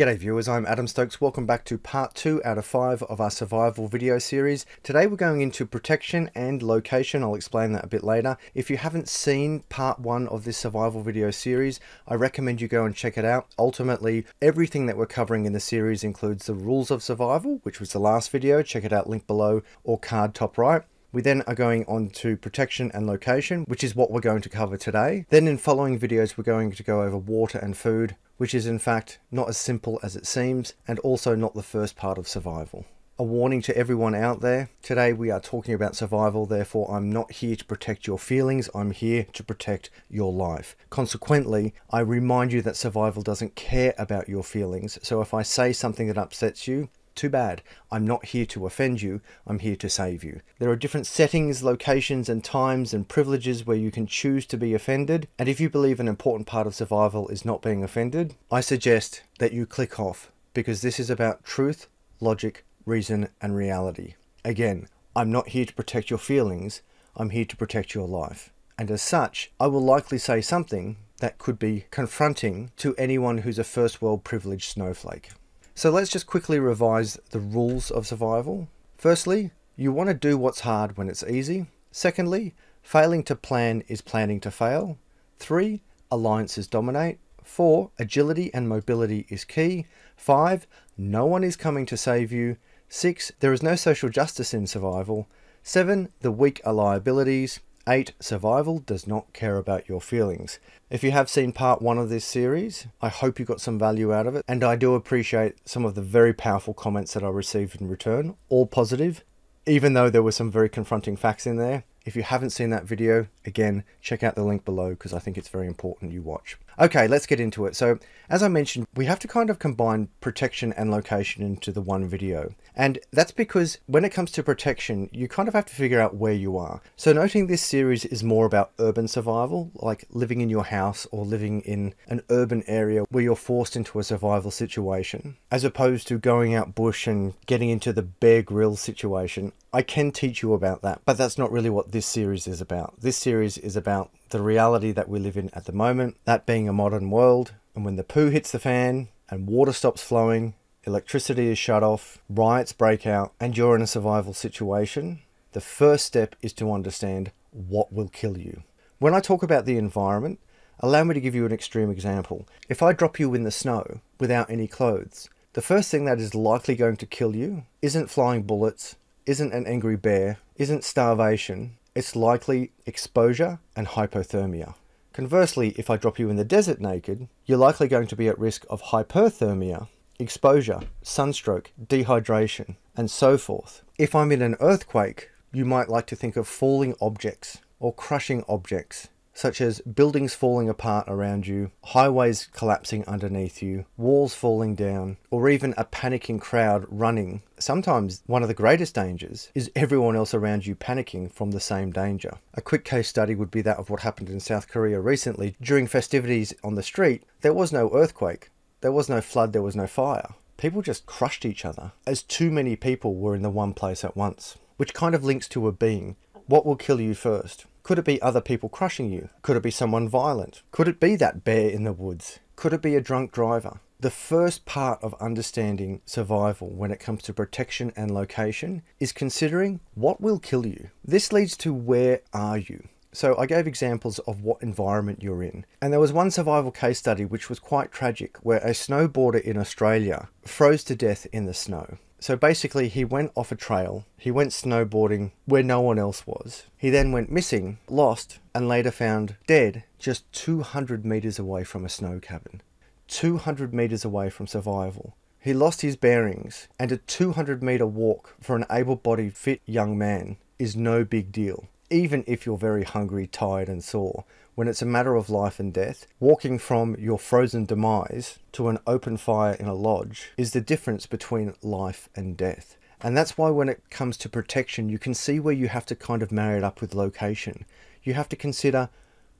G'day viewers, I'm Adam Stokes. Welcome back to part 2 out of 5 of our survival video series. Today we're going into protection and location. I'll explain that a bit later. If you haven't seen part 1 of this survival video series, I recommend you go and check it out. Ultimately, everything that we're covering in the series includes the rules of survival, which was the last video. Check it out, link below or card top right. We then are going on to protection and location, which is what we're going to cover today. Then in following videos, we're going to go over water and food, which is in fact not as simple as it seems, and also not the first part of survival. A warning to everyone out there, today we are talking about survival, therefore I'm not here to protect your feelings, I'm here to protect your life. Consequently, I remind you that survival doesn't care about your feelings, so if I say something that upsets you, too bad. I'm not here to offend you, I'm here to save you. There are different settings, locations and times and privileges where you can choose to be offended, and if you believe an important part of survival is not being offended, I suggest that you click off, because this is about truth, logic, reason and reality. Again, I'm not here to protect your feelings, I'm here to protect your life. And as such, I will likely say something that could be confronting to anyone who's a first world privileged snowflake. So let's just quickly revise the rules of survival. Firstly, you want to do what's hard when it's easy. Secondly, failing to plan is planning to fail. 3, alliances dominate. 4, agility and mobility is key. 5, no one is coming to save you. 6, there is no social justice in survival. 7, the weak are liabilities. 8, survival does not care about your feelings. If you have seen part 1 of this series, I hope you got some value out of it, and I do appreciate some of the very powerful comments that I received in return, all positive, even though there were some very confronting facts in there. If you haven't seen that video, again, check out the link below because I think it's very important you watch. Okay, let's get into it. So as I mentioned, we have to kind of combine protection and location into the one video. And that's because when it comes to protection, you kind of have to figure out where you are. So noting this series is more about urban survival, like living in your house or living in an urban area where you're forced into a survival situation, as opposed to going out bush and getting into the Bear Grylls situation. I can teach you about that, but that's not really what this series is about. This series is about the reality that we live in at the moment, that being a modern world, and when the poo hits the fan and water stops flowing, electricity is shut off, riots break out, and you're in a survival situation, the first step is to understand what will kill you. When I talk about the environment, allow me to give you an extreme example. If I drop you in the snow without any clothes, the first thing that is likely going to kill you isn't flying bullets, isn't an angry bear, isn't starvation, it's likely exposure and hypothermia. Conversely, if I drop you in the desert naked, you're likely going to be at risk of hyperthermia, exposure, sunstroke, dehydration, and so forth. If I'm in an earthquake, you might like to think of falling objects or crushing objects, such as buildings falling apart around you, highways collapsing underneath you, walls falling down, or even a panicking crowd running. Sometimes one of the greatest dangers is everyone else around you panicking from the same danger. A quick case study would be that of what happened in South Korea recently. During festivities on the street, there was no earthquake, there was no flood, there was no fire. People just crushed each other as too many people were in the one place at once, which kind of links to a being. What will kill you first? Could it be other people crushing you? Could it be someone violent? Could it be that bear in the woods? Could it be a drunk driver? The first part of understanding survival when it comes to protection and location is considering what will kill you. This leads to where are you? So I gave examples of what environment you're in. And there was one survival case study which was quite tragic, where a snowboarder in Australia froze to death in the snow. So basically he went off a trail, he went snowboarding where no one else was. He then went missing, lost, and later found dead just 200 meters away from a snow cabin. 200 meters away from survival. He lost his bearings, and a 200-meter walk for an able-bodied, fit young man is no big deal. Even if you're very hungry, tired, and sore, when it's a matter of life and death, walking from your frozen demise to an open fire in a lodge is the difference between life and death. And that's why when it comes to protection, you can see where you have to kind of marry it up with location. You have to consider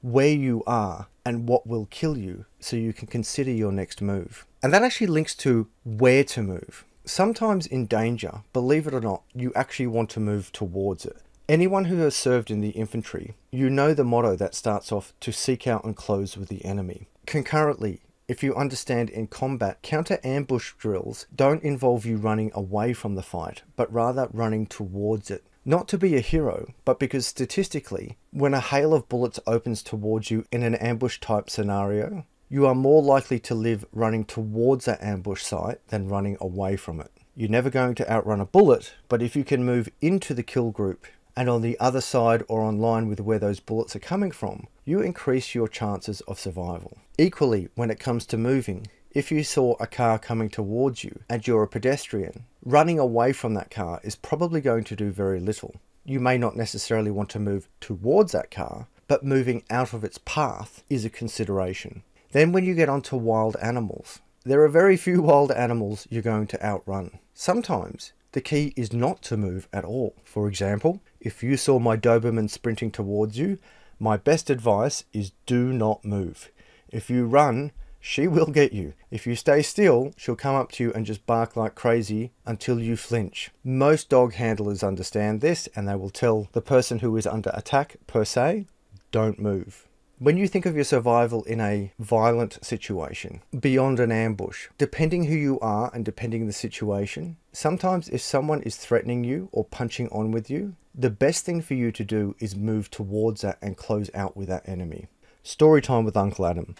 where you are and what will kill you so you can consider your next move. And that actually links to where to move. Sometimes in danger, believe it or not, you actually want to move towards it. Anyone who has served in the infantry, you know the motto that starts off, to seek out and close with the enemy. Concurrently, if you understand in combat, counter-ambush drills don't involve you running away from the fight, but rather running towards it. Not to be a hero, but because statistically, when a hail of bullets opens towards you in an ambush-type scenario, you are more likely to live running towards that ambush site than running away from it. You're never going to outrun a bullet, but if you can move into the kill group and on the other side or on line with where those bullets are coming from, you increase your chances of survival. Equally, when it comes to moving, if you saw a car coming towards you and you're a pedestrian, running away from that car is probably going to do very little. You may not necessarily want to move towards that car, but moving out of its path is a consideration. Then when you get onto wild animals, there are very few wild animals you're going to outrun. Sometimes the key is not to move at all. For example, if you saw my Doberman sprinting towards you, my best advice is do not move. If you run, she will get you. If you stay still, she'll come up to you and just bark like crazy until you flinch. Most dog handlers understand this and they will tell the person who is under attack per se, don't move. When you think of your survival in a violent situation, beyond an ambush, depending who you are and depending the situation, sometimes if someone is threatening you or punching on with you, the best thing for you to do is move towards that and close out with that enemy. Story time with Uncle Adam.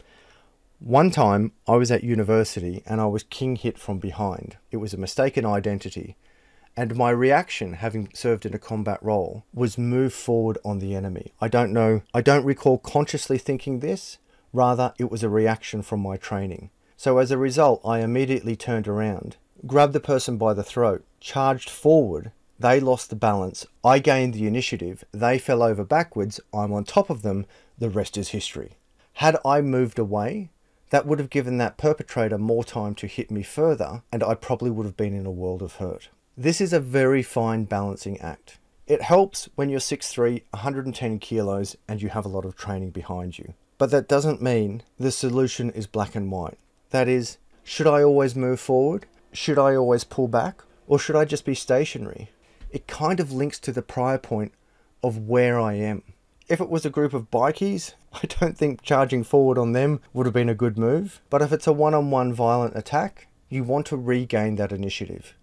One time I was at university and I was king hit from behind. It was a mistaken identity. And my reaction, having served in a combat role, was move forward on the enemy. I don't recall consciously thinking this, rather it was a reaction from my training. So as a result, I immediately turned around, grabbed the person by the throat, charged forward, they lost the balance, I gained the initiative, they fell over backwards, I'm on top of them, the rest is history. Had I moved away, that would have given that perpetrator more time to hit me further, and I probably would have been in a world of hurt. This is a very fine balancing act. It helps when you're 6'3", 110 kilos, and you have a lot of training behind you. But that doesn't mean the solution is black and white. That is, should I always move forward? Should I always pull back? Or should I just be stationary? It kind of links to the prior point of where I am. If it was a group of bikies, I don't think charging forward on them would have been a good move. But if it's a one-on-one violent attack, you want to regain that initiative.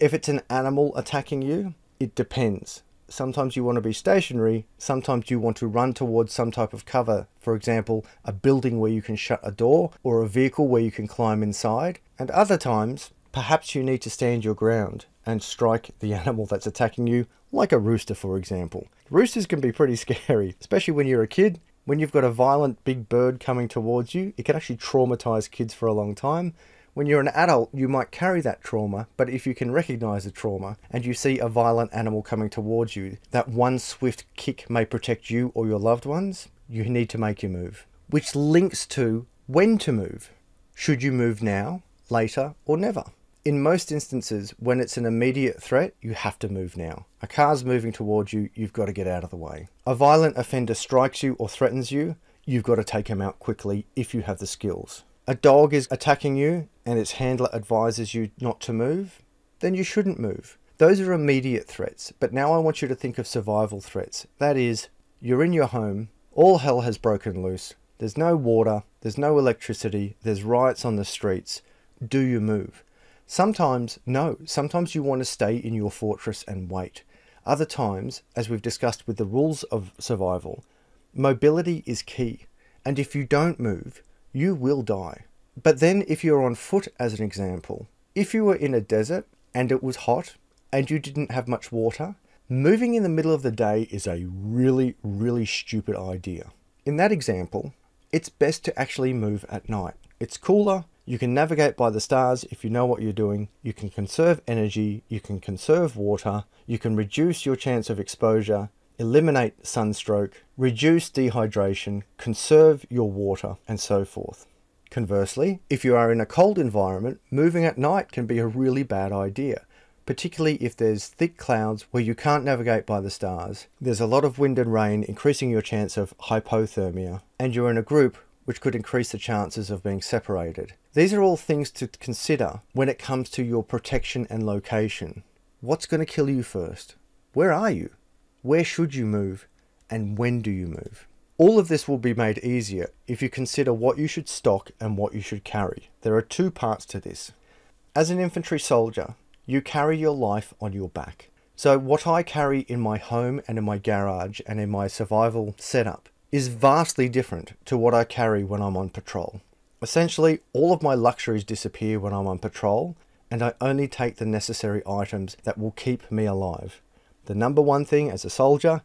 If it's an animal attacking you, it depends. Sometimes you want to be stationary, sometimes you want to run towards some type of cover, for example, a building where you can shut a door or a vehicle where you can climb inside. And other times, perhaps you need to stand your ground and strike the animal that's attacking you, like a rooster, for example. Roosters can be pretty scary, especially when you're a kid. When you've got a violent big bird coming towards you, it can actually traumatize kids for a long time. When you're an adult, you might carry that trauma, but if you can recognize the trauma and you see a violent animal coming towards you, that one swift kick may protect you or your loved ones, you need to make your move. Which links to when to move. Should you move now, later, or never? In most instances, when it's an immediate threat, you have to move now. A car's moving towards you, you've got to get out of the way. A violent offender strikes you or threatens you, you've got to take him out quickly if you have the skills. A dog is attacking you and its handler advises you not to move, then you shouldn't move. Those are immediate threats, but now I want you to think of survival threats. That is, you're in your home, all hell has broken loose, there's no water, there's no electricity, there's riots on the streets. Do you move? Sometimes, no. Sometimes you want to stay in your fortress and wait. Other times, as we've discussed with the rules of survival, mobility is key, and if you don't move, you will die. But then if you're on foot, as an example, if you were in a desert and it was hot and you didn't have much water, moving in the middle of the day is a really, really stupid idea. In that example, it's best to actually move at night. It's cooler, you can navigate by the stars if you know what you're doing, you can conserve energy, you can conserve water, you can reduce your chance of exposure, eliminate sunstroke, reduce dehydration, conserve your water, and so forth. Conversely, if you are in a cold environment, moving at night can be a really bad idea, particularly if there's thick clouds where you can't navigate by the stars, there's a lot of wind and rain increasing your chance of hypothermia, and you're in a group which could increase the chances of being separated. These are all things to consider when it comes to your protection and location. What's going to kill you first? Where are you? Where should you move? And when do you move? All of this will be made easier if you consider what you should stock and what you should carry. There are two parts to this. As an infantry soldier, you carry your life on your back. So what I carry in my home and in my garage and in my survival setup is vastly different to what I carry when I'm on patrol. Essentially, all of my luxuries disappear when I'm on patrol, and I only take the necessary items that will keep me alive. The number one thing as a soldier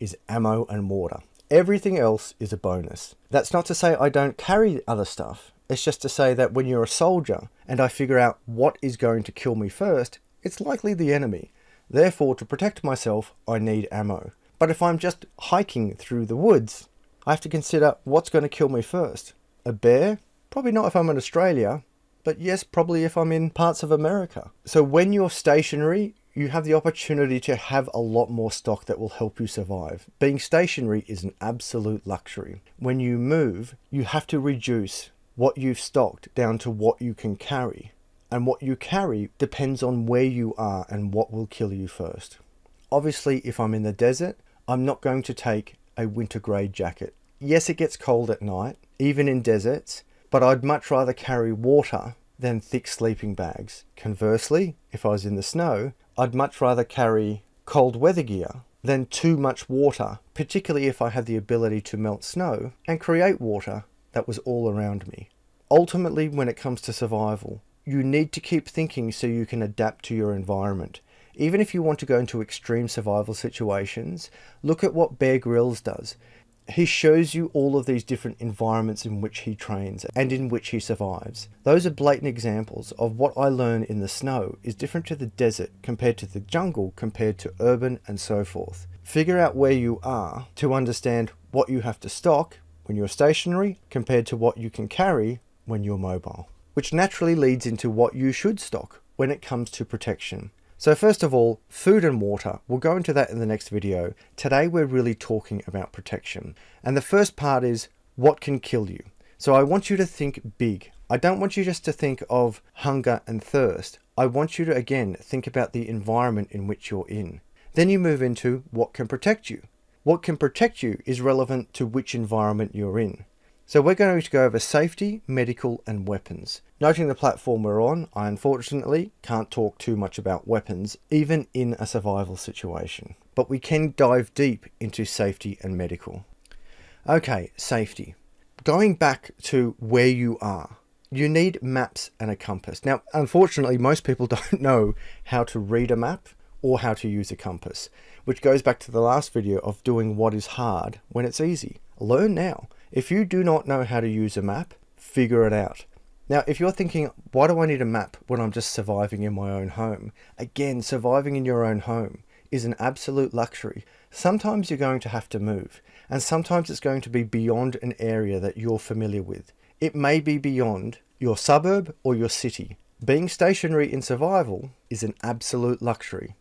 is ammo and water. Everything else is a bonus. That's not to say I don't carry other stuff. It's just to say that when you're a soldier and I figure out what is going to kill me first, it's likely the enemy. Therefore, to protect myself, I need ammo. But if I'm just hiking through the woods, I have to consider what's going to kill me first. A bear? Probably not if I'm in Australia, but yes, probably if I'm in parts of America. So when you're stationary, you have the opportunity to have a lot more stock that will help you survive. Being stationary is an absolute luxury. When you move, you have to reduce what you've stocked down to what you can carry. And what you carry depends on where you are and what will kill you first. Obviously, if I'm in the desert, I'm not going to take a winter grade jacket. Yes, it gets cold at night, even in deserts, but I'd much rather carry water than thick sleeping bags. Conversely, if I was in the snow, I'd much rather carry cold weather gear than too much water, particularly if I had the ability to melt snow and create water that was all around me. Ultimately, when it comes to survival, you need to keep thinking so you can adapt to your environment. Even if you want to go into extreme survival situations, look at what Bear Grylls does. He shows you all of these different environments in which he trains and in which he survives. Those are blatant examples of what I learn in the snow is different to the desert compared to the jungle, compared to urban and so forth. Figure out where you are to understand what you have to stock when you're stationary compared to what you can carry when you're mobile, which naturally leads into what you should stock when it comes to protection. So first of all, food and water. We'll go into that in the next video. Today we're really talking about protection. And the first part is what can kill you. So I want you to think big. I don't want you just to think of hunger and thirst. I want you to again think about the environment in which you're in. Then you move into what can protect you. What can protect you is relevant to which environment you're in. So we're going to go over safety, medical and weapons. Noting the platform we're on, I unfortunately can't talk too much about weapons, even in a survival situation. But we can dive deep into safety and medical. Okay, safety. Going back to where you are, you need maps and a compass. Now, unfortunately, most people don't know how to read a map or how to use a compass, which goes back to the last video of doing what is hard when it's easy. Learn now. If you do not know how to use a map, figure it out. Now, if you're thinking, why do I need a map when I'm just surviving in my own home? Again, surviving in your own home is an absolute luxury. Sometimes you're going to have to move, and sometimes it's going to be beyond an area that you're familiar with. It may be beyond your suburb or your city. Being stationary in survival is an absolute luxury.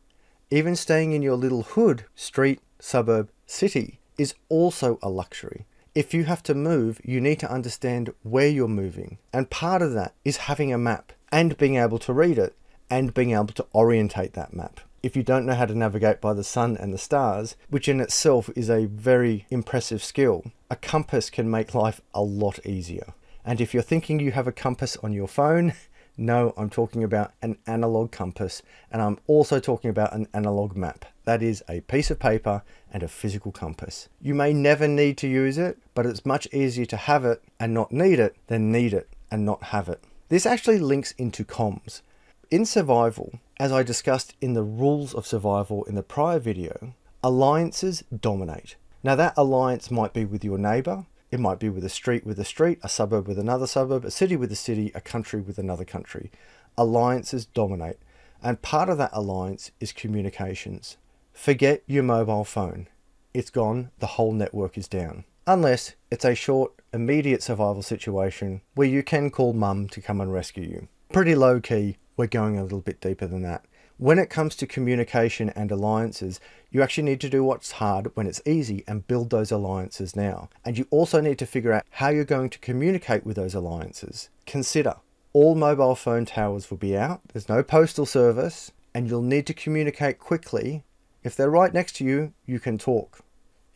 Even staying in your little hood, street, suburb, city is also a luxury. If you have to move, you need to understand where you're moving. And part of that is having a map and being able to read it and being able to orientate that map. If you don't know how to navigate by the sun and the stars, which in itself is a very impressive skill, a compass can make life a lot easier. And if you're thinking you have a compass on your phone, no, I'm talking about an analog compass. And I'm also talking about an analog map. That is a piece of paper and a physical compass. You may never need to use it, but it's much easier to have it and not need it than need it and not have it. This actually links into comms. In survival, as I discussed in the rules of survival in the prior video, alliances dominate. Now that alliance might be with your neighbor, it might be with a street, a suburb with another suburb, a city with a city, a country with another country. Alliances dominate. And part of that alliance is communications. Forget your mobile phone. It's gone, the whole network is down. Unless it's a short, immediate survival situation where you can call mum to come and rescue you. Pretty low key, we're going a little bit deeper than that. When it comes to communication and alliances, you actually need to do what's hard when it's easy and build those alliances now. And you also need to figure out how you're going to communicate with those alliances. Consider, all mobile phone towers will be out, there's no postal service, and you'll need to communicate quickly. If they're right next to you, you can talk.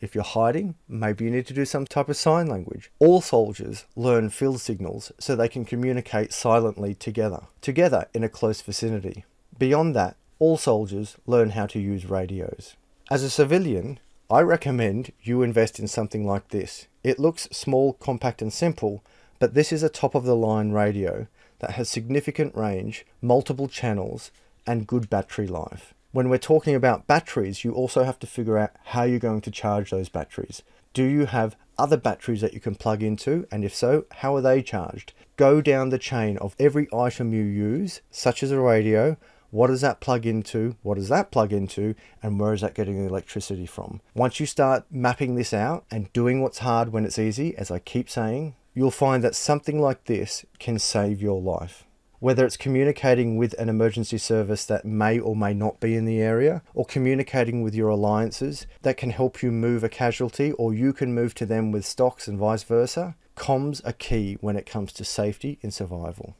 If you're hiding, maybe you need to do some type of sign language. All soldiers learn field signals so they can communicate silently together in a close vicinity. Beyond that, all soldiers learn how to use radios. As a civilian, I recommend you invest in something like this. It looks small, compact and simple, but this is a top-of-the-line radio that has significant range, multiple channels and good battery life. When we're talking about batteries, you also have to figure out how you're going to charge those batteries. Do you have other batteries that you can plug into? And if so, how are they charged? Go down the chain of every item you use, such as a radio. What does that plug into? What does that plug into? And where is that getting the electricity from? Once you start mapping this out and doing what's hard when it's easy, as I keep saying, you'll find that something like this can save your life. Whether it's communicating with an emergency service that may or may not be in the area, or communicating with your alliances that can help you move a casualty, or you can move to them with stocks and vice versa, comms are key when it comes to safety and survival.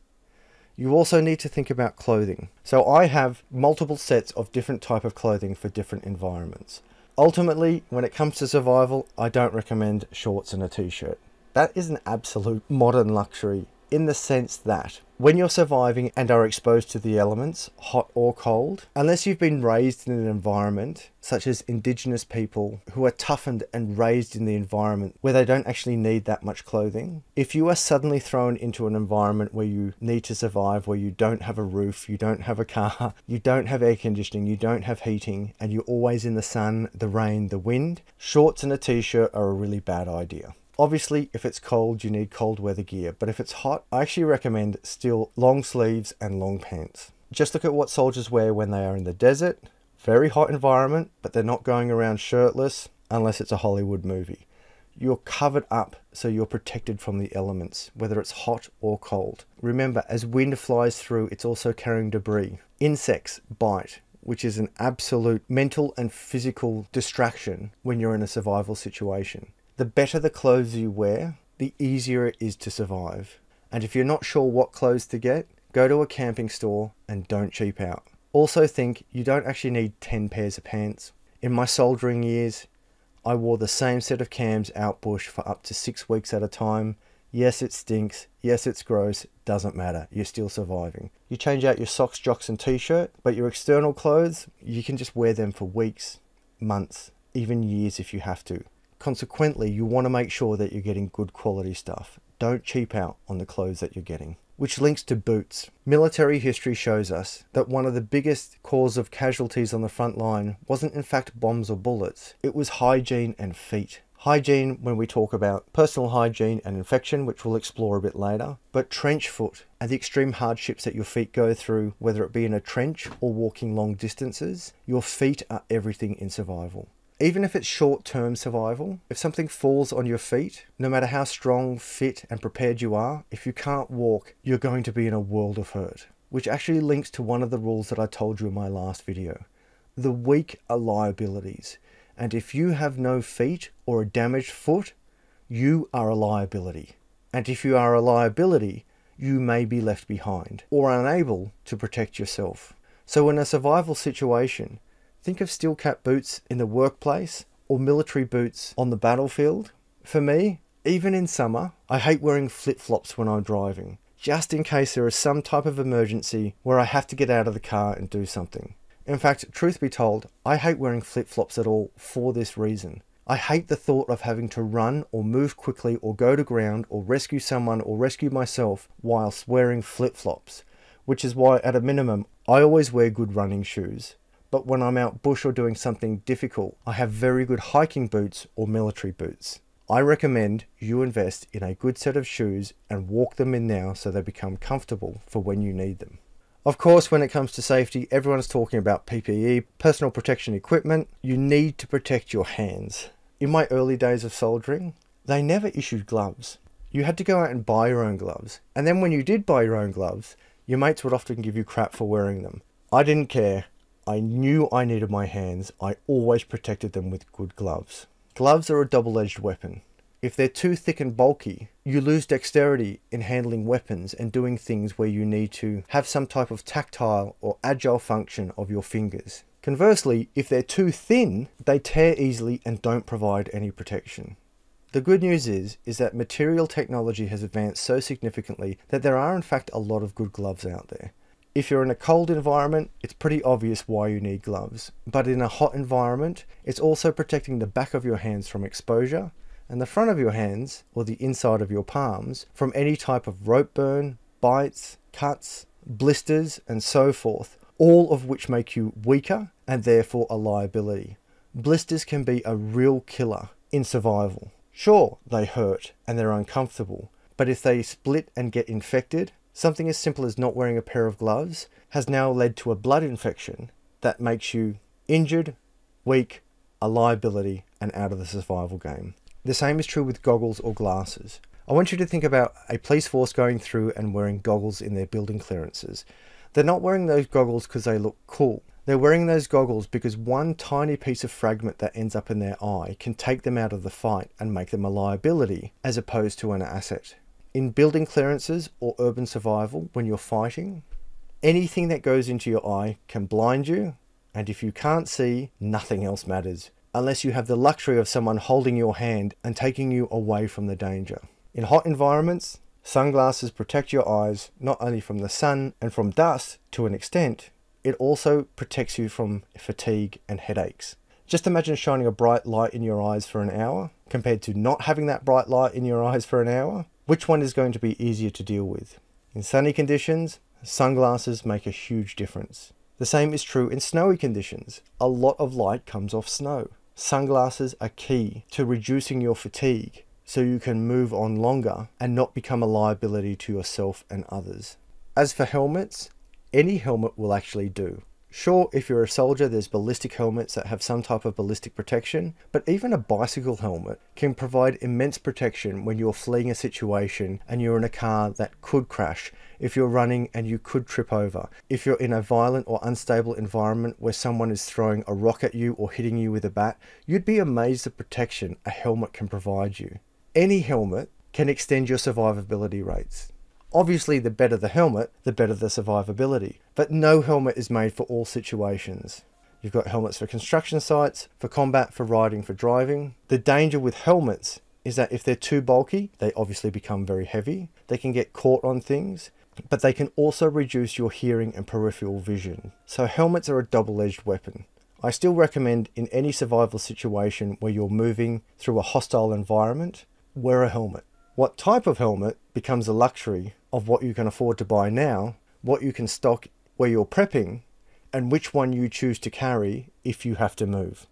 You also need to think about clothing. So I have multiple sets of different type of clothing for different environments. Ultimately, when it comes to survival, I don't recommend shorts and a t-shirt. That is an absolute modern luxury, in the sense that when you're surviving and are exposed to the elements, hot or cold, unless you've been raised in an environment such as indigenous people who are toughened and raised in the environment where they don't actually need that much clothing, if you are suddenly thrown into an environment where you need to survive, where you don't have a roof, you don't have a car, you don't have air conditioning, you don't have heating, and you're always in the sun, the rain, the wind, shorts and a t-shirt are a really bad idea. Obviously, if it's cold, you need cold weather gear, but if it's hot, I actually recommend still long sleeves and long pants. Just look at what soldiers wear when they are in the desert. Very hot environment, but they're not going around shirtless unless it's a Hollywood movie. You're covered up, so you're protected from the elements, whether it's hot or cold. Remember, as wind flies through, it's also carrying debris. Insects bite, which is an absolute mental and physical distraction when you're in a survival situation. The better the clothes you wear, the easier it is to survive. And if you're not sure what clothes to get, go to a camping store and don't cheap out. Also think you don't actually need 10 pairs of pants. In my soldiering years, I wore the same set of cams out bush for up to 6 weeks at a time. Yes, it stinks. Yes, it's gross. Doesn't matter. You're still surviving. You change out your socks, jocks and t-shirt, but your external clothes, you can just wear them for weeks, months, even years if you have to. Consequently, you want to make sure that you're getting good quality stuff. Don't cheap out on the clothes that you're getting. Which links to boots. Military history shows us that one of the biggest cause of casualties on the front line wasn't in fact bombs or bullets. It was hygiene and feet. Hygiene when we talk about personal hygiene and infection, which we'll explore a bit later, but trench foot and the extreme hardships that your feet go through, whether it be in a trench or walking long distances, your feet are everything in survival. Even if it's short-term survival, if something falls on your feet, no matter how strong, fit and prepared you are, if you can't walk, you're going to be in a world of hurt. Which actually links to one of the rules that I told you in my last video. The weak are liabilities. And if you have no feet or a damaged foot, you are a liability. And if you are a liability, you may be left behind or unable to protect yourself. So in a survival situation, think of steel cap boots in the workplace or military boots on the battlefield. For me, even in summer, I hate wearing flip-flops when I'm driving, just in case there is some type of emergency where I have to get out of the car and do something. In fact, truth be told, I hate wearing flip-flops at all for this reason. I hate the thought of having to run or move quickly or go to ground or rescue someone or rescue myself whilst wearing flip-flops, which is why at a minimum, I always wear good running shoes. But when I'm out bush or doing something difficult, I have very good hiking boots or military boots. I recommend you invest in a good set of shoes and walk them in now so they become comfortable for when you need them. Of course, when it comes to safety, everyone's talking about PPE, personal protection equipment. You need to protect your hands. In my early days of soldiering, they never issued gloves. You had to go out and buy your own gloves. And then when you did buy your own gloves, your mates would often give you crap for wearing them. I didn't care. I knew I needed my hands. I always protected them with good gloves. Gloves are a double-edged weapon. If they're too thick and bulky, you lose dexterity in handling weapons and doing things where you need to have some type of tactile or agile function of your fingers. Conversely, if they're too thin, they tear easily and don't provide any protection. The good news is that material technology has advanced so significantly that there are in fact a lot of good gloves out there. If you're in a cold environment, it's pretty obvious why you need gloves. But in a hot environment, it's also protecting the back of your hands from exposure and the front of your hands, or the inside of your palms, from any type of rope burn, bites, cuts, blisters, and so forth, all of which make you weaker and therefore a liability. Blisters can be a real killer in survival. Sure, they hurt and they're uncomfortable, but if they split and get infected, something as simple as not wearing a pair of gloves has now led to a blood infection that makes you injured, weak, a liability, and out of the survival game. The same is true with goggles or glasses. I want you to think about a police force going through and wearing goggles in their building clearances. They're not wearing those goggles because they look cool. They're wearing those goggles because one tiny piece of fragment that ends up in their eye can take them out of the fight and make them a liability as opposed to an asset. In building clearances or urban survival, when you're fighting, anything that goes into your eye can blind you, and if you can't see, nothing else matters, unless you have the luxury of someone holding your hand and taking you away from the danger. In hot environments, sunglasses protect your eyes not only from the sun and from dust to an extent, it also protects you from fatigue and headaches. Just imagine shining a bright light in your eyes for an hour compared to not having that bright light in your eyes for an hour. Which one is going to be easier to deal with? In sunny conditions, sunglasses make a huge difference. The same is true in snowy conditions. A lot of light comes off snow. Sunglasses are key to reducing your fatigue so you can move on longer and not become a liability to yourself and others. As for helmets, any helmet will actually do. Sure, if you're a soldier, there's ballistic helmets that have some type of ballistic protection, but even a bicycle helmet can provide immense protection when you're fleeing a situation and you're in a car that could crash, if you're running and you could trip over, if you're in a violent or unstable environment where someone is throwing a rock at you or hitting you with a bat, you'd be amazed the protection a helmet can provide you. Any helmet can extend your survivability rates. Obviously, the better the helmet, the better the survivability, but no helmet is made for all situations. You've got helmets for construction sites, for combat, for riding, for driving. The danger with helmets is that if they're too bulky, they obviously become very heavy. They can get caught on things, but they can also reduce your hearing and peripheral vision. So helmets are a double-edged weapon. I still recommend in any survival situation where you're moving through a hostile environment, wear a helmet. What type of helmet becomes a luxury of what you can afford to buy now, what you can stock where you're prepping, and which one you choose to carry if you have to move.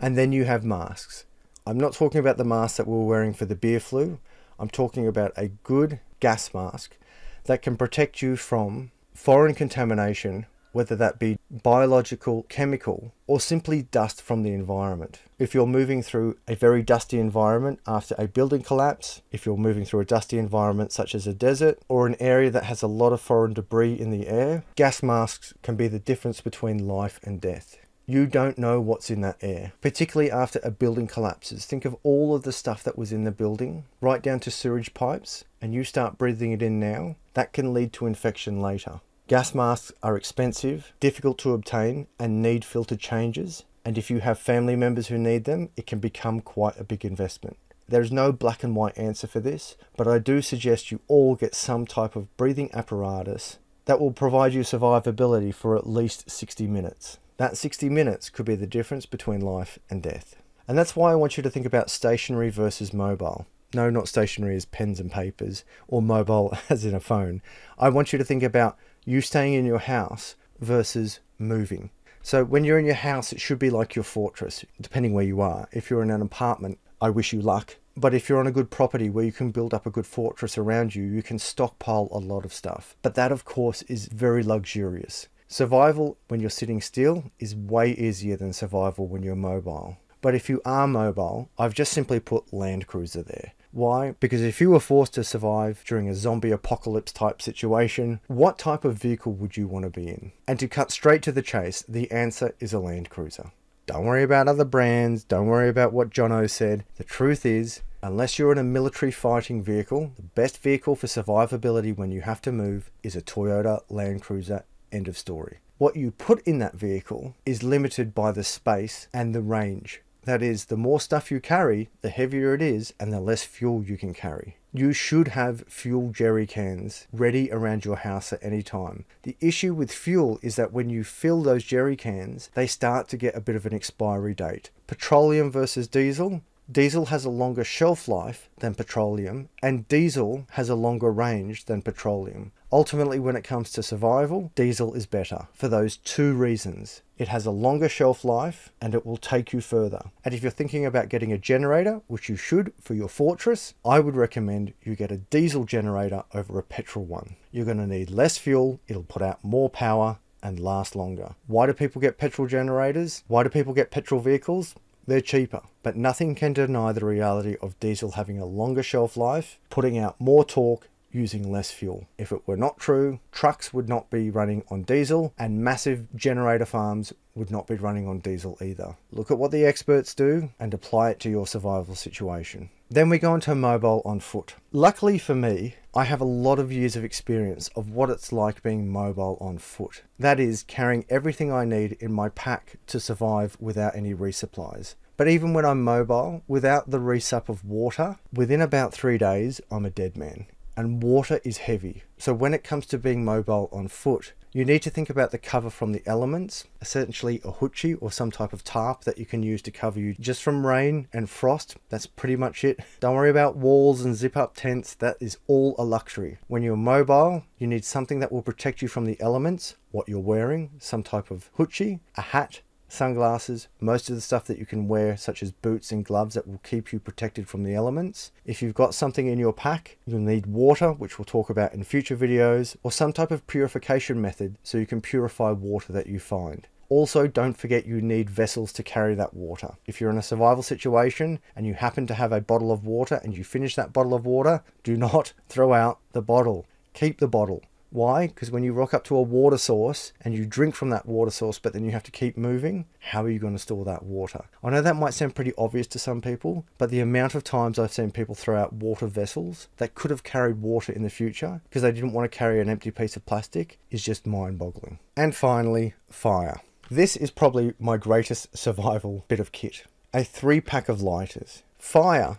And then you have masks. I'm not talking about the mask that we're wearing for the beer flu. I'm talking about a good gas mask that can protect you from foreign contamination, whether that be biological, chemical, or simply dust from the environment. If you're moving through a very dusty environment after a building collapse, if you're moving through a dusty environment such as a desert or an area that has a lot of foreign debris in the air, gas masks can be the difference between life and death. You don't know what's in that air, particularly after a building collapses. Think of all of the stuff that was in the building, right down to sewage pipes, and you start breathing it in now, that can lead to infection later. Gas masks are expensive, difficult to obtain, and need filter changes. And if you have family members who need them, it can become quite a big investment. There is no black and white answer for this, but I do suggest you all get some type of breathing apparatus that will provide you survivability for at least 60 minutes. That 60 minutes could be the difference between life and death. And that's why I want you to think about stationary versus mobile. No, not stationary as pens and papers, or mobile as in a phone. I want you to think about you staying in your house versus moving. So when you're in your house, it should be like your fortress, depending where you are. If you're in an apartment, I wish you luck. But if you're on a good property where you can build up a good fortress around you, you can stockpile a lot of stuff. But that, of course, is very luxurious. Survival when you're sitting still is way easier than survival when you're mobile. But if you are mobile, I've just simply put Land Cruiser there. Why? Because if you were forced to survive during a zombie apocalypse type situation, what type of vehicle would you want to be in? And to cut straight to the chase, the answer is a Land Cruiser. Don't worry about other brands, don't worry about what Jono said. The truth is, unless you're in a military fighting vehicle, the best vehicle for survivability when you have to move is a Toyota Land Cruiser End of story. What you put in that vehicle is limited by the space and the range. That is, the more stuff you carry, the heavier it is and the less fuel you can carry. You should have fuel jerry cans ready around your house at any time. The issue with fuel is that when you fill those jerry cans, they start to get a bit of an expiry date. Petroleum versus diesel. Diesel has a longer shelf life than petroleum, and diesel has a longer range than petroleum. Ultimately, when it comes to survival, diesel is better for those two reasons. It has a longer shelf life and it will take you further. And if you're thinking about getting a generator, which you should for your fortress, I would recommend you get a diesel generator over a petrol one. You're going to need less fuel, it'll put out more power and last longer. Why do people get petrol generators? Why do people get petrol vehicles? They're cheaper, but nothing can deny the reality of diesel having a longer shelf life, putting out more torque, using less fuel. If it were not true, trucks would not be running on diesel and massive generator farms would not be running on diesel either. Look at what the experts do and apply it to your survival situation. Then we go into mobile on foot. Luckily for me, I have a lot of years of experience of what it's like being mobile on foot. That is, carrying everything I need in my pack to survive without any resupplies. But even when I'm mobile, without the resup of water, within about 3 days, I'm a dead man. And water is heavy. So when it comes to being mobile on foot, you need to think about the cover from the elements, essentially a hoochie or some type of tarp that you can use to cover you just from rain and frost. That's pretty much it. Don't worry about walls and zip up tents. That is all a luxury. When you're mobile, you need something that will protect you from the elements, what you're wearing, some type of hoochie, a hat, sunglasses, most of the stuff that you can wear, such as boots and gloves that will keep you protected from the elements. If you've got something in your pack, you'll need water, which we'll talk about in future videos, or some type of purification method so you can purify water that you find. Also, don't forget you need vessels to carry that water. If you're in a survival situation and you happen to have a bottle of water and you finish that bottle of water, do not throw out the bottle. Keep the bottle. Why? Because when you rock up to a water source and you drink from that water source, but then you have to keep moving, how are you going to store that water? I know that might sound pretty obvious to some people, but the amount of times I've seen people throw out water vessels that could have carried water in the future because they didn't want to carry an empty piece of plastic is just mind-boggling. And finally, fire. This is probably my greatest survival bit of kit. A 3-pack of lighters. Fire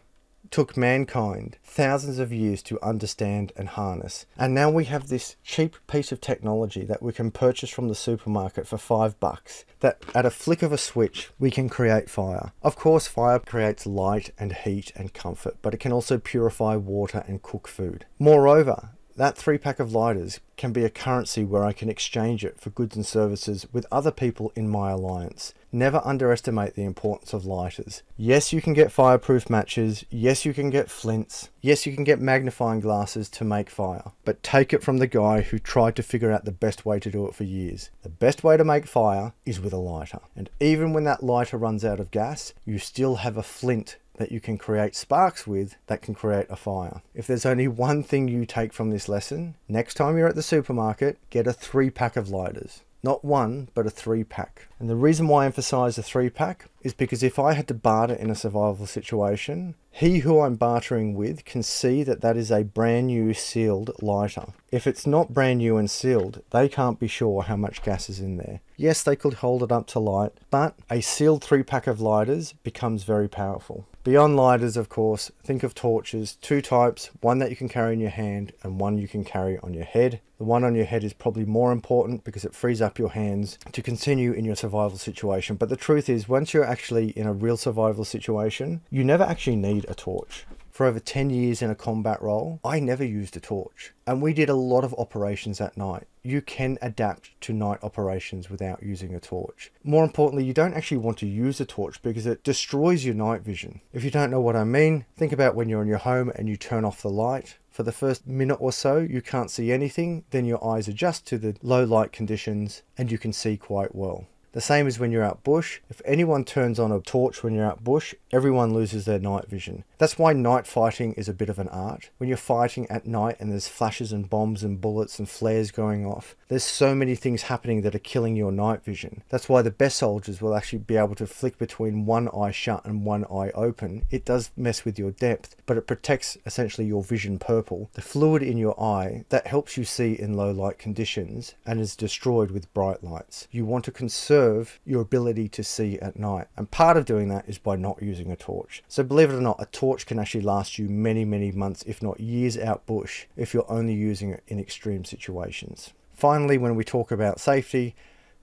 took mankind thousands of years to understand and harness, and now we have this cheap piece of technology that we can purchase from the supermarket for $5 that at a flick of a switch we can create fire. Of course, fire creates light and heat and comfort, but it can also purify water and cook food. Moreover, that 3-pack of lighters can be a currency where I can exchange it for goods and services with other people in my alliance. Never underestimate the importance of lighters. Yes, you can get fireproof matches. Yes, you can get flints. Yes, you can get magnifying glasses to make fire. But take it from the guy who tried to figure out the best way to do it for years. The best way to make fire is with a lighter. And even when that lighter runs out of gas, you still have a flint that you can create sparks with that can create a fire. If there's only one thing you take from this lesson, next time you're at the supermarket, get a 3-pack of lighters. Not one, but a 3-pack. And the reason why I emphasize a 3-pack is because if I had to barter in a survival situation, he who I'm bartering with can see that that is a brand new sealed lighter. If it's not brand new and sealed, they can't be sure how much gas is in there. Yes, they could hold it up to light, but a sealed 3-pack of lighters becomes very powerful. Beyond lighters, of course, think of torches, 2 types, one that you can carry in your hand and one you can carry on your head. The one on your head is probably more important because it frees up your hands to continue in your survival situation. But the truth is, once you're actually in a real survival situation, you never actually need a torch. For over 10 years in a combat role, I never used a torch. And we did a lot of operations at night. You can adapt to night operations without using a torch. More importantly, you don't actually want to use a torch because it destroys your night vision. If you don't know what I mean, think about when you're in your home and you turn off the light. For the first minute or so, you can't see anything. Then your eyes adjust to the low light conditions and you can see quite well. The same as when you're out bush. If anyone turns on a torch when you're out bush, everyone loses their night vision. That's why night fighting is a bit of an art. When you're fighting at night and there's flashes and bombs and bullets and flares going off, there's so many things happening that are killing your night vision. That's why the best soldiers will actually be able to flick between one eye shut and one eye open. It does mess with your depth, but it protects essentially your vision purple. The fluid in your eye, that helps you see in low light conditions and is destroyed with bright lights. You want to conserve your ability to see at night. And part of doing that is by not using a torch. So believe it or not, a torch can actually last you many, many months, if not years out bush, if you're only using it in extreme situations. Finally, when we talk about safety,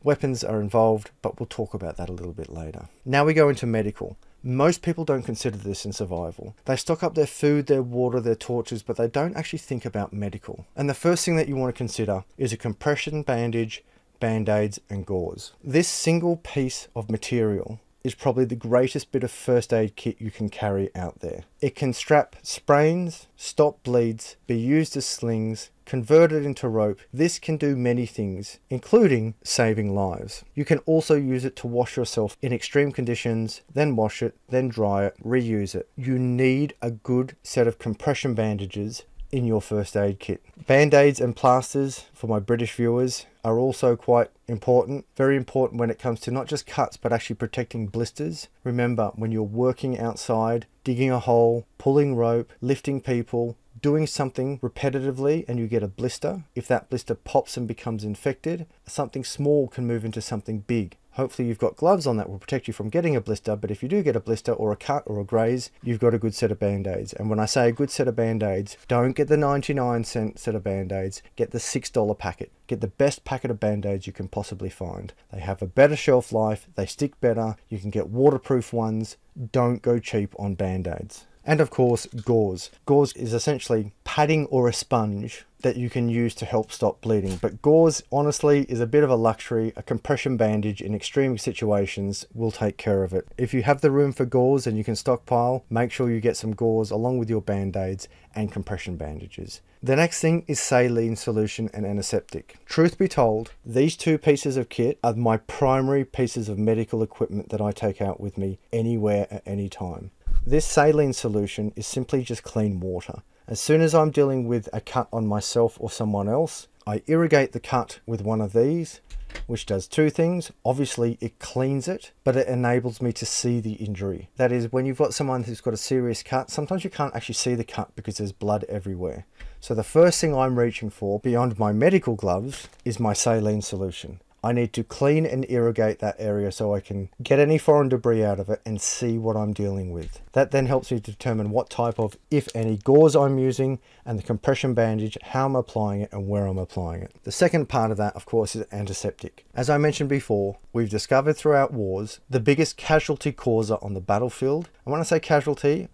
weapons are involved, but we'll talk about that a little bit later. Now we go into medical. Most people don't consider this in survival. They stock up their food, their water, their torches, but they don't actually think about medical. And the first thing that you want to consider is a compression bandage, band-aids and gauze. This single piece of material is probably the greatest bit of first aid kit you can carry out there. It can strap sprains, stop bleeds, be used as slings, converted into rope. This can do many things, including saving lives. You can also use it to wash yourself in extreme conditions, then wash it, then dry it, reuse it. You need a good set of compression bandages in your first aid kit. Band-aids and plasters, for my British viewers, are also quite important. Very important when it comes to not just cuts, but actually protecting blisters. Remember, when you're working outside, digging a hole, pulling rope, lifting people, doing something repetitively and you get a blister, if that blister pops and becomes infected, something small can move into something big. Hopefully you've got gloves on that will protect you from getting a blister, but if you do get a blister or a cut or a graze, you've got a good set of band-aids. And when I say a good set of band-aids, don't get the 99-cent set of band-aids, get the $6 packet. Get the best packet of band-aids you can possibly find. They have a better shelf life, they stick better, you can get waterproof ones. Don't go cheap on band-aids. And of course, gauze. Gauze is essentially padding or a sponge that you can use to help stop bleeding. But gauze, honestly, is a bit of a luxury. A compression bandage in extreme situations will take care of it. If you have the room for gauze and you can stockpile, make sure you get some gauze along with your band-aids and compression bandages. The next thing is saline solution and antiseptic. Truth be told, these two pieces of kit are my primary pieces of medical equipment that I take out with me anywhere at any time. This saline solution is simply just clean water. As soon as I'm dealing with a cut on myself or someone else, I irrigate the cut with one of these, which does two things. Obviously, it cleans it, but it enables me to see the injury. That is, when you've got someone who's got a serious cut, sometimes you can't actually see the cut because there's blood everywhere. So the first thing I'm reaching for, beyond my medical gloves, is my saline solution. I need to clean and irrigate that area so I can get any foreign debris out of it and see what I'm dealing with. That then helps me determine what type of, if any, gauze I'm using and the compression bandage, how I'm applying it and where I'm applying it. The second part of that, of course, is antiseptic. As I mentioned before, we've discovered throughout wars, the biggest casualty causer on the battlefield. And when I say casualty,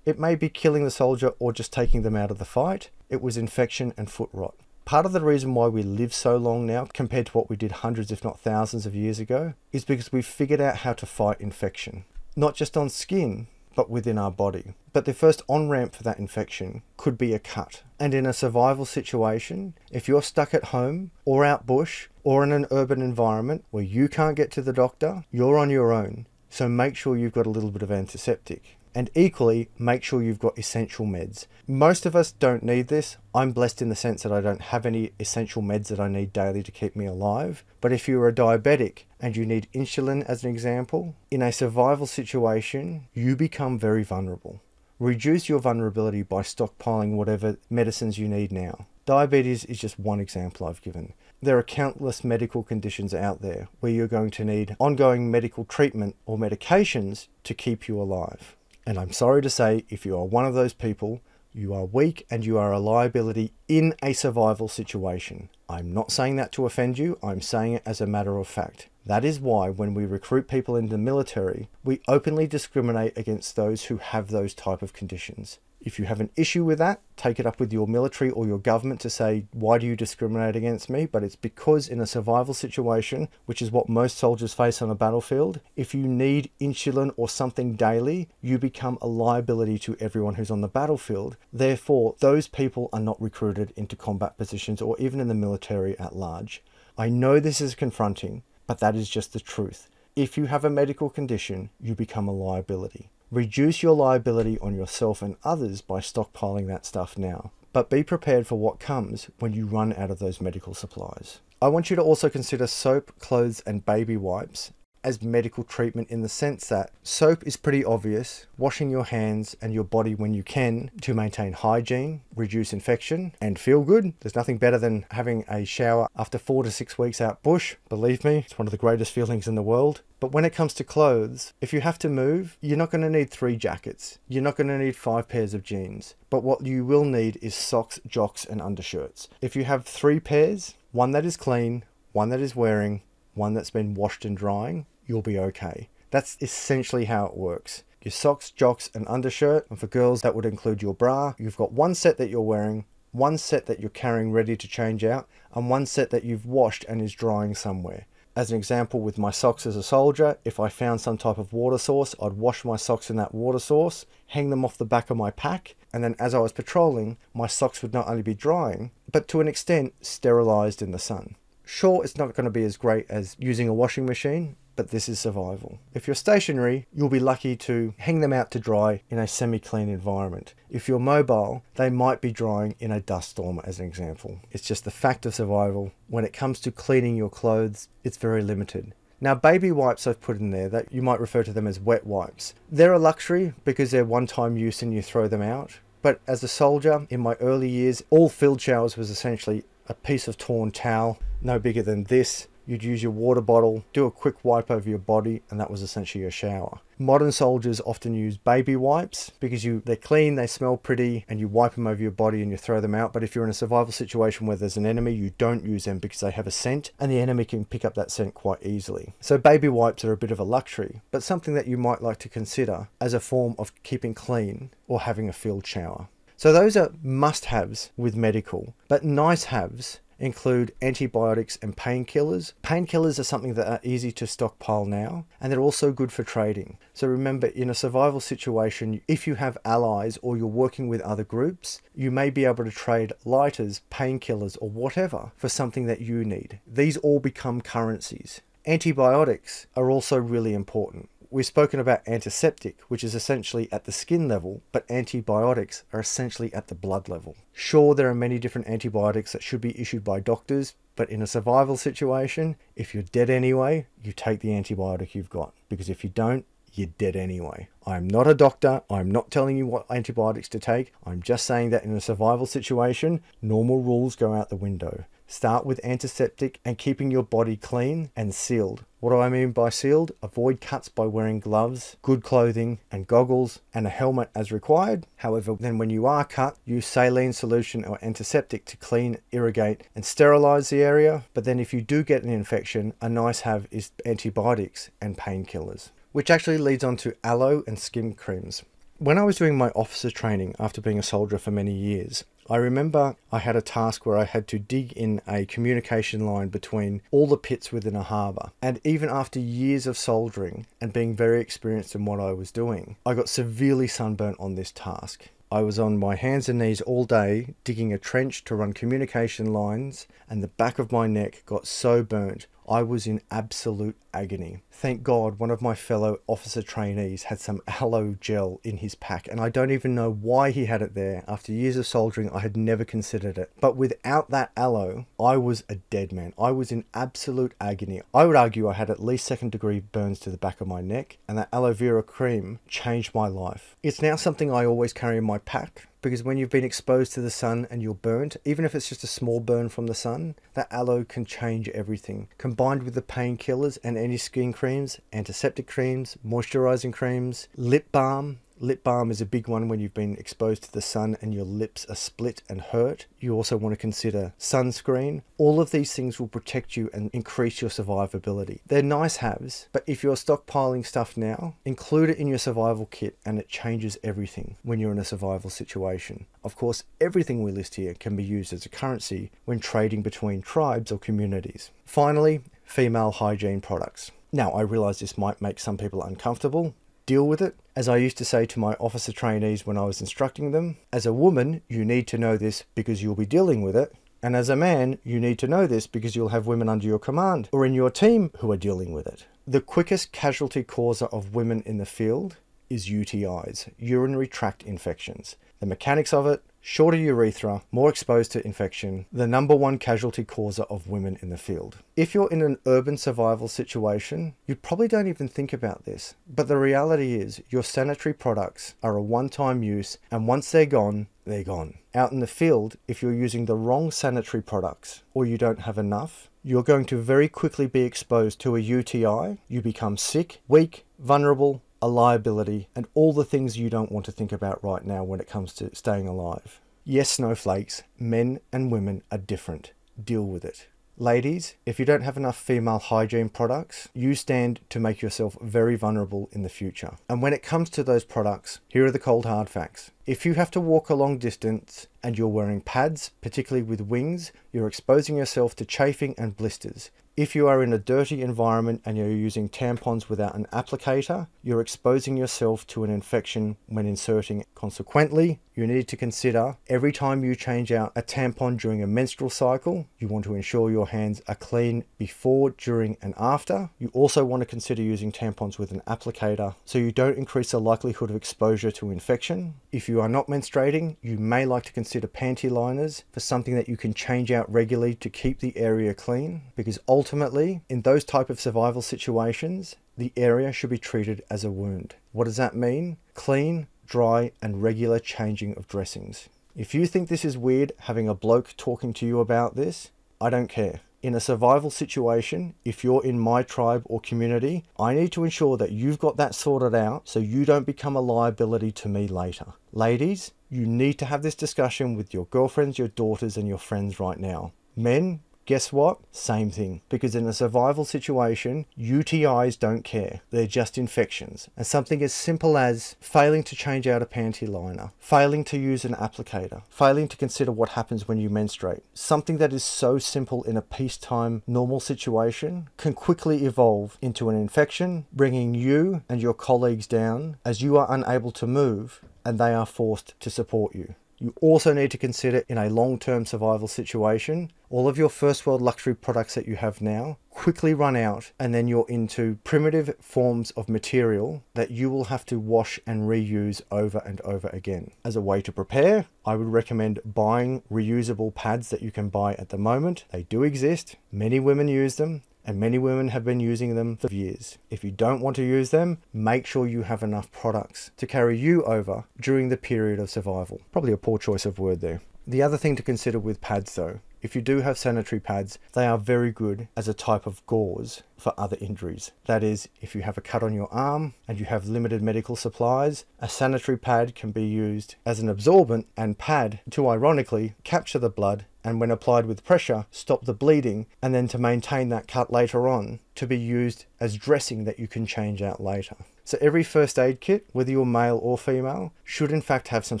it may be killing the soldier or just taking them out of the fight. It was infection and foot rot. Part of the reason why we live so long now compared to what we did hundreds if not thousands of years ago is because we've figured out how to fight infection. Not just on skin, but within our body. But the first on-ramp for that infection could be a cut. And in a survival situation, if you're stuck at home or out bush or in an urban environment where you can't get to the doctor, you're on your own. So make sure you've got a little bit of antiseptic. And equally, make sure you've got essential meds. Most of us don't need this. I'm blessed in the sense that I don't have any essential meds that I need daily to keep me alive. But if you're a diabetic and you need insulin, as an example, in a survival situation, you become very vulnerable. Reduce your vulnerability by stockpiling whatever medicines you need now. Diabetes is just one example I've given. There are countless medical conditions out there where you're going to need ongoing medical treatment or medications to keep you alive. And I'm sorry to say, if you are one of those people, you are weak and you are a liability in a survival situation. I'm not saying that to offend you, I'm saying it as a matter of fact. That is why when we recruit people into the military, we openly discriminate against those who have those type of conditions. If you have an issue with that, take it up with your military or your government to say, why do you discriminate against me? But it's because in a survival situation, which is what most soldiers face on a battlefield, if you need insulin or something daily, you become a liability to everyone who's on the battlefield. Therefore, those people are not recruited into combat positions or even in the military at large. I know this is confronting, but that is just the truth. If you have a medical condition, you become a liability. Reduce your liability on yourself and others by stockpiling that stuff now, but be prepared for what comes when you run out of those medical supplies. I want you to also consider soap, clothes, and baby wipes as medical treatment, in the sense that soap is pretty obvious, washing your hands and your body when you can to maintain hygiene, reduce infection, and feel good. There's nothing better than having a shower after 4 to 6 weeks out bush. Believe me, it's one of the greatest feelings in the world. But when it comes to clothes, if you have to move, you're not going to need 3 jackets. You're not going to need 5 pairs of jeans. But what you will need is socks, jocks, and undershirts. If you have 3 pairs, one that is clean, one that is wearing, one that's been washed and drying, you'll be okay. That's essentially how it works. Your socks, jocks, and undershirt, and for girls that would include your bra. You've got 1 set that you're wearing, 1 set that you're carrying ready to change out, and 1 set that you've washed and is drying somewhere. As an example, with my socks as a soldier, if I found some type of water source, I'd wash my socks in that water source, hang them off the back of my pack, and then as I was patrolling, my socks would not only be drying, but to an extent, sterilized in the sun. Sure, it's not going to be as great as using a washing machine, but this is survival. If you're stationary, you'll be lucky to hang them out to dry in a semi-clean environment. If you're mobile, they might be drying in a dust storm, as an example. It's just the fact of survival. When it comes to cleaning your clothes, it's very limited. Now, baby wipes I've put in there, that you might refer to them as wet wipes. They're a luxury because they're one-time use and you throw them out. But as a soldier, in my early years, all field showers was essentially a piece of torn towel, no bigger than this. You'd use your water bottle, do a quick wipe over your body, and that was essentially your shower. Modern soldiers often use baby wipes because they're clean, they smell pretty, and you wipe them over your body and you throw them out. But if you're in a survival situation where there's an enemy, you don't use them because they have a scent, and the enemy can pick up that scent quite easily. So baby wipes are a bit of a luxury, but something that you might like to consider as a form of keeping clean or having a field shower. So those are must-haves with medical, but nice-haves include antibiotics and painkillers. Painkillers are something that are easy to stockpile now, and they're also good for trading. So remember, in a survival situation, if you have allies or you're working with other groups, you may be able to trade lighters, painkillers, or whatever for something that you need. These all become currencies. Antibiotics are also really important. We've spoken about antiseptic, which is essentially at the skin level, but antibiotics are essentially at the blood level. Sure, there are many different antibiotics that should be issued by doctors, but in a survival situation, if you're dead anyway, you take the antibiotic you've got, because if you don't, you're dead anyway. I'm not a doctor. I'm not telling you what antibiotics to take. I'm just saying that in a survival situation, normal rules go out the window. Start with antiseptic and keeping your body clean and sealed. What do I mean by sealed? Avoid cuts by wearing gloves, good clothing and goggles, and a helmet as required. However, then when you are cut, use saline solution or antiseptic to clean, irrigate, and sterilize the area. But then if you do get an infection, a nice have is antibiotics and painkillers, which actually leads on to aloe and skin creams. When I was doing my officer training after being a soldier for many years, I remember I had a task where I had to dig in a communication line between all the pits within a harbour. And even after years of soldiering and being very experienced in what I was doing, I got severely sunburnt on this task. I was on my hands and knees all day digging a trench to run communication lines, and the back of my neck got so burnt I was in absolute agony. Thank God one of my fellow officer trainees had some aloe gel in his pack, and I don't even know why he had it there. After years of soldiering, I had never considered it. But without that aloe, I was a dead man. I was in absolute agony. I would argue I had at least 2nd degree burns to the back of my neck, and that aloe vera cream changed my life. It's now something I always carry in my pack, because when you've been exposed to the sun and you're burnt, even if it's just a small burn from the sun, that aloe can change everything. Combined with the painkillers and any skin creams, antiseptic creams, moisturizing creams, lip balm. Lip balm is a big one when you've been exposed to the sun and your lips are split and hurt. You also want to consider sunscreen. All of these things will protect you and increase your survivability. They're nice haves, but if you're stockpiling stuff now, include it in your survival kit, and it changes everything when you're in a survival situation. Of course, everything we list here can be used as a currency when trading between tribes or communities. Finally, female hygiene products. Now, I realize this might make some people uncomfortable. Deal with it. As I used to say to my officer trainees when I was instructing them, as a woman, you need to know this because you'll be dealing with it. And as a man, you need to know this because you'll have women under your command or in your team who are dealing with it. The quickest casualty causer of women in the field is UTIs, urinary tract infections. The mechanics of it, shorter urethra, more exposed to infection, the #1 casualty causer of women in the field. If you're in an urban survival situation, you probably don't even think about this, but the reality is your sanitary products are a one-time use, and once they're gone, they're gone. Out in the field, if you're using the wrong sanitary products or you don't have enough, you're going to very quickly be exposed to a UTI. You become sick, weak, vulnerable, a liability, and all the things you don't want to think about right now when it comes to staying alive. Yes, snowflakes, men and women are different. Deal with it. Ladies, if you don't have enough female hygiene products, you stand to make yourself very vulnerable in the future. And when it comes to those products, here are the cold hard facts. If you have to walk a long distance and you're wearing pads, particularly with wings, you're exposing yourself to chafing and blisters. If you are in a dirty environment and you're using tampons without an applicator, you're exposing yourself to an infection when inserting. Consequently, you need to consider every time you change out a tampon during a menstrual cycle, you want to ensure your hands are clean before, during, and after. You also want to consider using tampons with an applicator so you don't increase the likelihood of exposure to infection. If you are not menstruating, you may like to consider panty liners for something that you can change out regularly to keep the area clean, because ultimately, in those type of survival situations, the area should be treated as a wound. What does that mean? Clean, dry, and regular changing of dressings. If you think this is weird having a bloke talking to you about this, I don't care. In a survival situation, if you're in my tribe or community, I need to ensure that you've got that sorted out so you don't become a liability to me later. Ladies, you need to have this discussion with your girlfriends, your daughters, and your friends right now. Men, guess what? Same thing. Because in a survival situation, UTIs don't care. They're just infections. And something as simple as failing to change out a panty liner, failing to use an applicator, failing to consider what happens when you menstruate. Something that is so simple in a peacetime normal situation can quickly evolve into an infection, bringing you and your colleagues down as you are unable to move and they are forced to support you. You also need to consider in a long-term survival situation, all of your first world luxury products that you have now quickly run out, and then you're into primitive forms of material that you will have to wash and reuse over and over again. As a way to prepare, I would recommend buying reusable pads that you can buy at the moment. They do exist. Many women use them, and many women have been using them for years. If you don't want to use them, make sure you have enough products to carry you over during the period of survival. Probably a poor choice of word there. The other thing to consider with pads though, if you do have sanitary pads, they are very good as a type of gauze for other injuries. That is, if you have a cut on your arm and you have limited medical supplies, a sanitary pad can be used as an absorbent and pad to ironically capture the blood, and when applied with pressure, stop the bleeding, and then to maintain that cut later on to be used as dressing that you can change out later. So every first aid kit, whether you're male or female, should in fact have some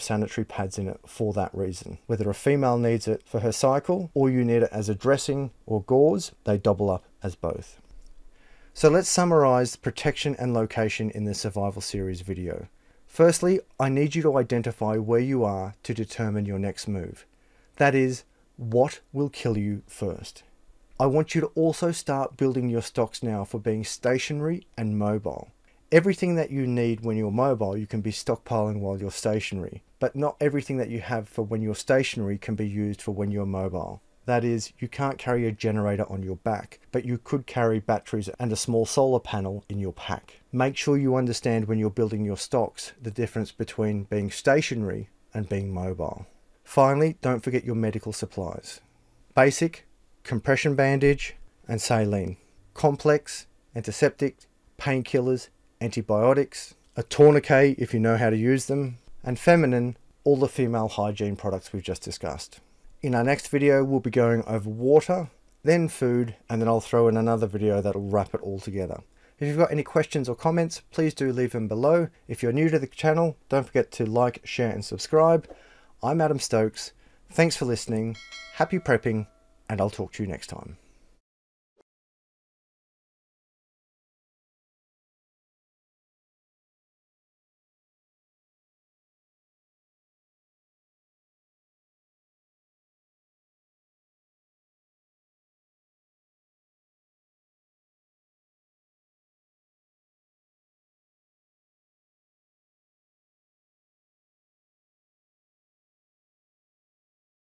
sanitary pads in it for that reason. Whether a female needs it for her cycle or you need it as a dressing or gauze, they double up as both. So let's summarize protection and location in this survival series video. Firstly, I need you to identify where you are to determine your next move. That is, what will kill you first. I want you to also start building your stocks now for being stationary and mobile. Everything that you need when you're mobile, you can be stockpiling while you're stationary, but not everything that you have for when you're stationary can be used for when you're mobile. That is, you can't carry a generator on your back, but you could carry batteries and a small solar panel in your pack. Make sure you understand when you're building your stocks, the difference between being stationary and being mobile. Finally, don't forget your medical supplies. Basic, compression bandage and saline. Complex, antiseptic, painkillers, antibiotics, a tourniquet if you know how to use them, and feminine, all the female hygiene products we've just discussed. In our next video, we'll be going over water, then food, and then I'll throw in another video that'll wrap it all together. If you've got any questions or comments, please do leave them below. If you're new to the channel, don't forget to like, share, and subscribe. I'm Adam Stokes. Thanks for listening, happy prepping, and I'll talk to you next time.